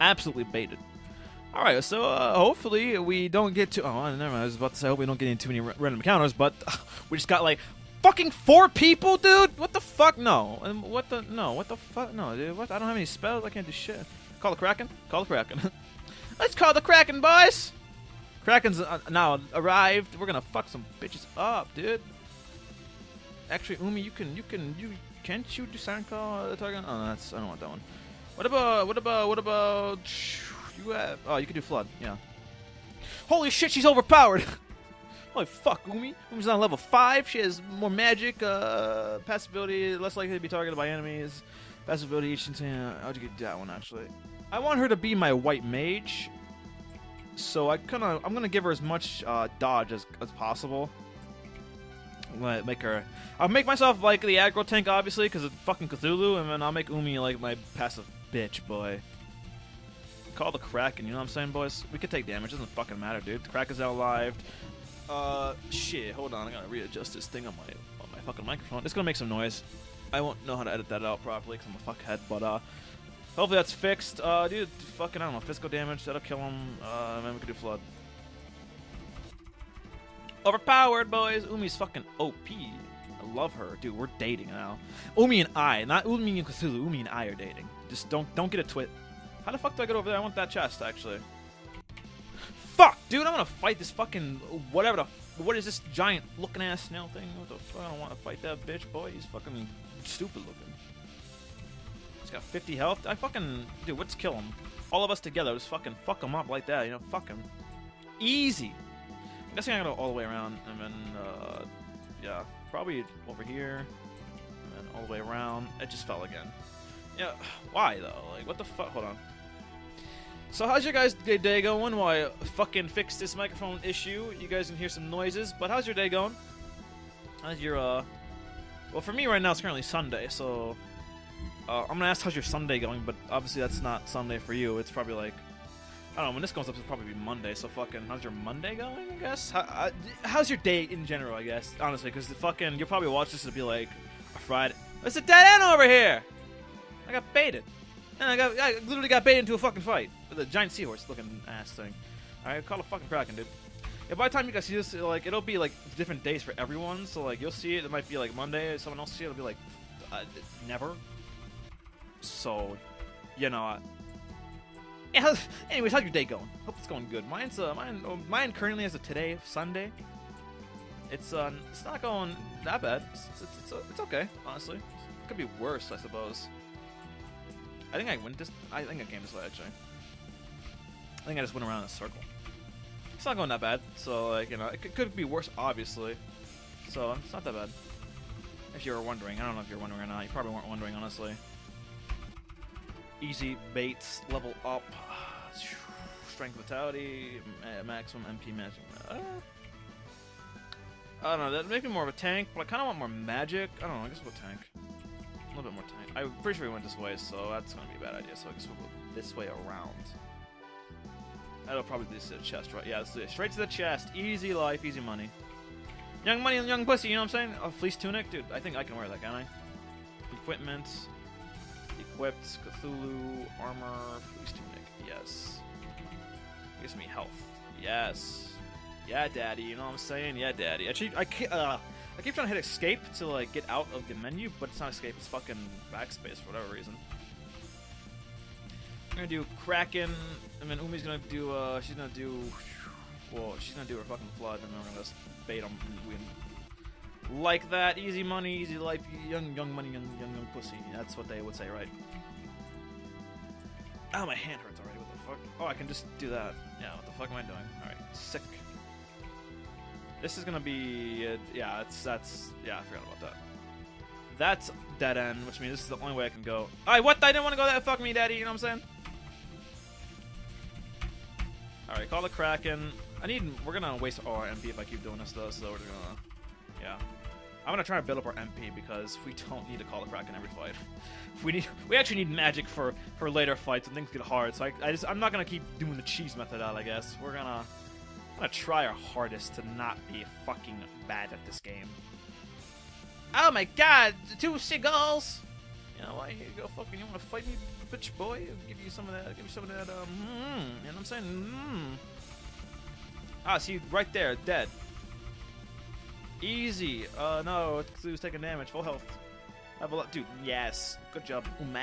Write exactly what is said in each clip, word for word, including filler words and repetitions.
absolutely baited. All right, so uh, hopefully we don't get to... Oh, never mind. I was about to say, I hope we don't get into too many random encounters, but we just got, like, fucking four people, dude! What the fuck? No. Um, what the... No, what the fuck? No, dude. What? I don't have any spells. I can't do shit. Call the Kraken? Call the Kraken. Let's call the Kraken, boys! Kraken's uh, now arrived. We're gonna fuck some bitches up, dude. Actually, Umi, you can... You can... You Can't you do sound call? Uh, target? Oh, no, that's... I don't want that one. What about... What about... What about... You have, oh, you can do Flood, yeah. Holy shit, she's overpowered! Holy fuck, Umi. Umi's on level five. She has more magic, uh, passive ability, less likely to be targeted by enemies. Passive ability, she's saying, uh, how'd you get that one, actually? I want her to be my white mage. So I kinda, I'm gonna give her as much, uh, dodge as, as possible. I'm gonna make her, I'll make myself, like, the aggro tank, obviously, because it's fucking Cthulhu, and then I'll make Umi, like, my passive bitch, boy. Call the Kraken, you know what I'm saying, boys? We could take damage, doesn't fucking matter, dude. The Kraken's out alive. Uh, shit, hold on, I gotta readjust this thing on my on my fucking microphone. It's gonna make some noise. I won't know how to edit that out properly because I'm a fuckhead, but uh, hopefully that's fixed. Uh, dude, fucking, I don't know, physical damage, that'll kill him. Uh, man, we could do Flood. Overpowered, boys! Umi's fucking O P. I love her, dude, we're dating now. Umi and I, not Umi and Cthulhu, Umi and I are dating. Just don't, don't get a twit. How the fuck do I get over there? I want that chest, actually. Fuck, dude, I want to fight this fucking whatever the... What is this giant looking ass snail thing? What the fuck? I don't want to fight that bitch, boy. He's fucking stupid looking. He's got fifty health. I fucking... Dude, let's kill him. All of us together. Just fucking fuck him up like that, you know? Fuck him. Easy. I'm guessing I gotta go all the way around and then, uh... yeah. Probably over here. And then all the way around. It just fell again. Yeah. Why, though? Like, what the fuck? Hold on. So how's your guys' day going? While well, I fucking fix this microphone issue, you guys can hear some noises, but how's your day going? How's your, uh... Well, for me right now, it's currently Sunday, so... Uh, I'm gonna ask how's your Sunday going, but obviously that's not Sunday for you. It's probably like... I don't know, when this goes up, it'll probably be Monday, so fucking... How's your Monday going, I guess? How, I, how's your day in general, I guess? Honestly, because the fucking... You'll probably watch this and be like... A Friday... It's a dead end over here! I got baited. And I got I literally got baited into a fucking fight with a giant seahorse looking ass thing. Alright, call a fucking Kraken, dude. Yeah, by the time you guys see this, like, it'll be like different days for everyone, so like you'll see it, it might be like Monday, someone else see it, it'll be like uh, never. So you know I... yeah, anyways, how's your day going? Hope it's going good. Mine's uh mine oh, mine currently is a today, Sunday. It's uh it's not going that bad. It's it's it's, uh, it's okay, honestly. It could be worse, I suppose. I think I went this. I think I came this way actually. I think I just went around in a circle. It's not going that bad, so like you know, it could be worse, obviously. So it's not that bad. If you were wondering, I don't know if you're wondering or not. You probably weren't wondering, honestly. Easy baits, level up, strength, vitality, maximum M P, magic. Uh, I don't know. That make me more of a tank, but I kind of want more magic. I don't know. I guess we'll tank. A little bit more time. I'm pretty sure we went this way, so that's gonna be a bad idea. So I guess we'll go this way around. That'll probably be the chest, right? Yeah, let's do it. Straight to the chest. Easy life, easy money. Young money and young pussy, you know what I'm saying? A fleece tunic? Dude, I think I can wear that, can I? Equipment. Equipped. Cthulhu. Armor. Fleece tunic. Yes. Gives me health. Yes. Yeah, daddy. You know what I'm saying? Yeah, daddy. Actually, I can't... Uh, I keep trying to hit escape to like get out of the menu, but it's not escape, it's fucking backspace for whatever reason. I'm gonna do Kraken, and then Umi's gonna do, uh, she's gonna do, well, she's gonna do her fucking Flood, and then we're gonna just bait him and win. Like that, easy money, easy life, young, young money, young, young, young pussy. That's what they would say, right? Oh, my hand hurts already, what the fuck? Oh, I can just do that. Yeah, what the fuck am I doing? Alright, sick. This is gonna be, uh, yeah, it's, that's, yeah, I forgot about that. That's dead end, which means this is the only way I can go. Alright, what? I didn't want to go that, fuck me, daddy, you know what I'm saying? Alright, call the Kraken. I need, we're gonna waste all our M P if I keep doing this, though, so we're gonna, yeah. I'm gonna try to build up our M P because we don't need to call the Kraken every fight. We need, we actually need magic for, for later fights and things get hard, so I, I just, I'm not gonna keep doing the cheese method out, I guess. We're gonna... I'm gonna try our hardest to not be fucking bad at this game. Oh my god, the two seagulls! You know what? You go fucking. You wanna fight me, bitch boy. Give you some of that. Give you some of that. Um, mm, you know what I'm saying? Mm. Ah, see, right there, dead. Easy. Uh, no, he was taking damage. Full health. Have a lot, dude. Yes. Good job, Uma.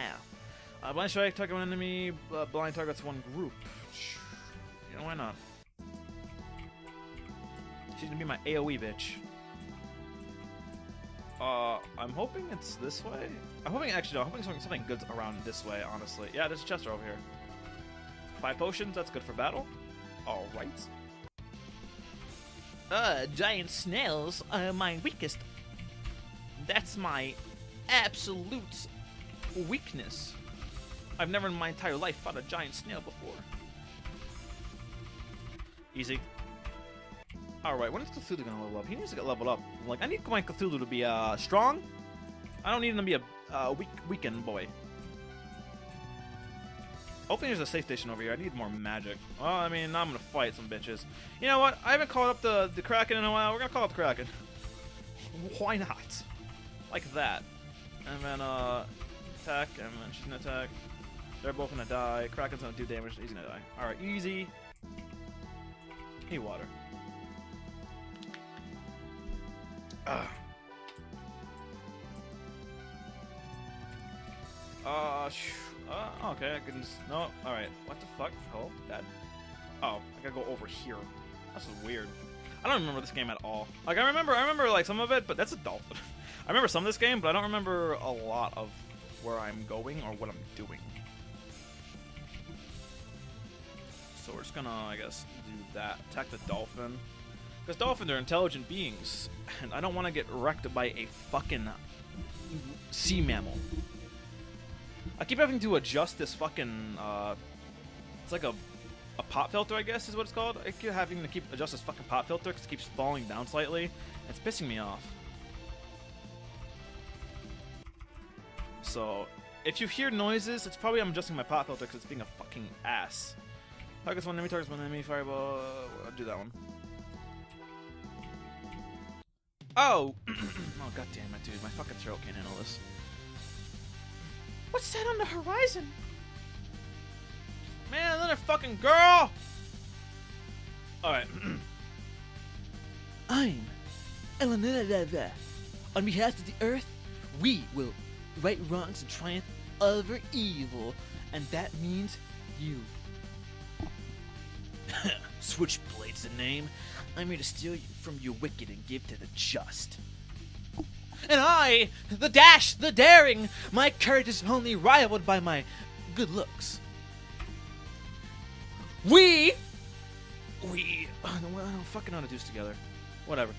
Uh, blind strike, target one enemy. Uh, blind targets one group. You know, why not? She's gonna be my AoE bitch. Uh, I'm hoping it's this way. I'm hoping actually, no, I'm hoping something, something good's around this way. Honestly, yeah, there's a chest over here. Five potions. That's good for battle. All right. Uh, giant snails are my weakest. That's my absolute weakness. I've never in my entire life fought a giant snail before. Easy. Alright, when is Cthulhu gonna level up? He needs to get leveled up. Like, I need my Cthulhu to be uh, strong. I don't need him to be a uh, weak, weakened boy. Hopefully there's a safe station over here. I need more magic. Well, I mean, I'm gonna fight some bitches. You know what? I haven't called up the, the Kraken in a while. We're gonna call up the Kraken. Why not? Like that. And then, uh, attack, and then she's gonna attack. They're both gonna die. Kraken's gonna do damage. He's gonna die. Alright, easy. Hey, water. Ugh. Uh, sh uh, okay, I can just, no, alright, what the fuck, oh, that, oh, I gotta go over here, this is weird, I don't remember this game at all, like, I remember, I remember, like, some of it, but that's a dolphin, I remember some of this game, but I don't remember a lot of where I'm going or what I'm doing, so we're just gonna, I guess, do that, attack the dolphin, because dolphins are intelligent beings, and I don't want to get wrecked by a fucking sea mammal. I keep having to adjust this fucking, uh, it's like a, a pop filter, I guess is what it's called. I keep having to keep adjust this fucking pop filter because it keeps falling down slightly. It's pissing me off. So, if you hear noises, it's probably I'm adjusting my pop filter because it's being a fucking ass. Targets one enemy, targets one enemy, fireball, I'll do that one. Oh! Oh, god damn it, dude. My fucking throat can't handle this. What's that on the horizon? Man, another fucking girl! Alright. I'm Eleonora. On behalf of the Earth, we will right wrongs and triumph over evil. And that means you. Switchblade's the name. I'm here to steal you from your wicked and give to the just. And I, the dash, the daring, my courage is only rivaled by my good looks. We, we, I don't, I don't fucking know how to do this together. Whatever.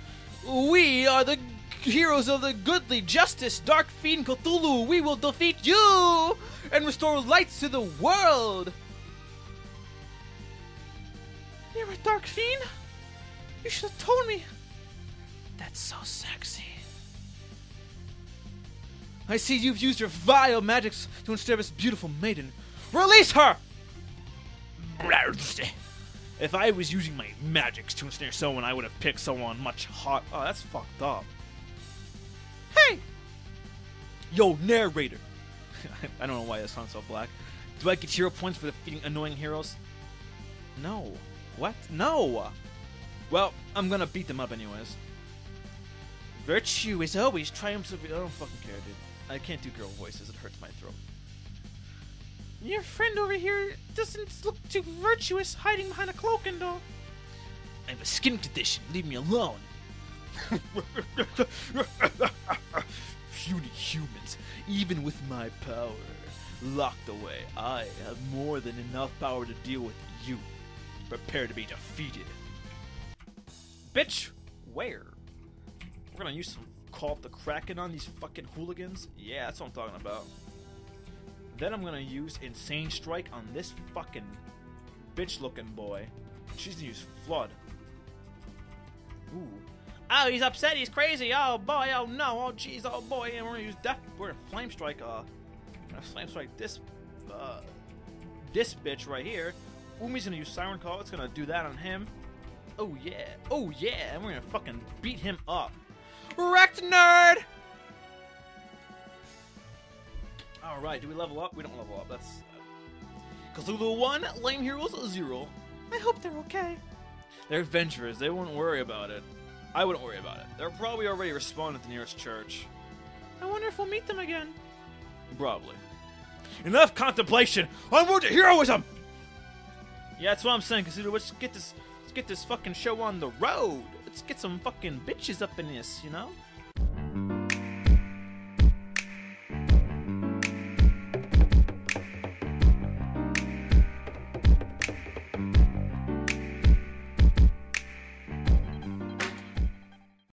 We are the heroes of the goodly justice, dark fiend Cthulhu. We will defeat you and restore lights to the world. You're a dark fiend? You should have told me! That's so sexy. I see you've used your vile magics to ensnare this beautiful maiden. Release her! If I was using my magics to ensnare someone, I would have picked someone much hot. Oh, that's fucked up. Hey! Yo, narrator! I don't know why that sounds so black. Do I get hero points for defeating annoying heroes? No. What? No! Well, I'm gonna beat them up anyways. Virtue is always triumphs of... I don't fucking care, dude. I can't do girl voices. It hurts my throat. Your friend over here doesn't look too virtuous, hiding behind a cloak and all. I have a skin condition. Leave me alone. Puny humans, even with my power locked away, I have more than enough power to deal with you. Prepare to be defeated. Bitch, where? We're gonna use some call up the Kraken on these fucking hooligans? Yeah, that's what I'm talking about. Then I'm gonna use Insane Strike on this fucking bitch looking boy. She's gonna use Flood. Ooh. Oh, he's upset, he's crazy, oh boy, oh no, oh jeez, oh boy, and we're gonna use Death, we're gonna Flame Strike, uh, we're gonna Flame Strike this, uh, this bitch right here. Umi's gonna use Siren Call, it's gonna do that on him. Oh yeah, oh yeah, and we're gonna fucking beat him up. Wrecked nerd! Alright, do we level up? We don't level up, that's... Uh, Cthulhu one, Lame Heroes zero. I hope they're okay. They're adventurers, they won't worry about it. I wouldn't worry about it. They're probably already respawned at the nearest church. I wonder if we'll meet them again. Probably. Enough contemplation! Onward to heroism! Yeah, that's what I'm saying, Cthulhu. Let's get this, let's get this fucking show on the road. Let's get some fucking bitches up in this, you know?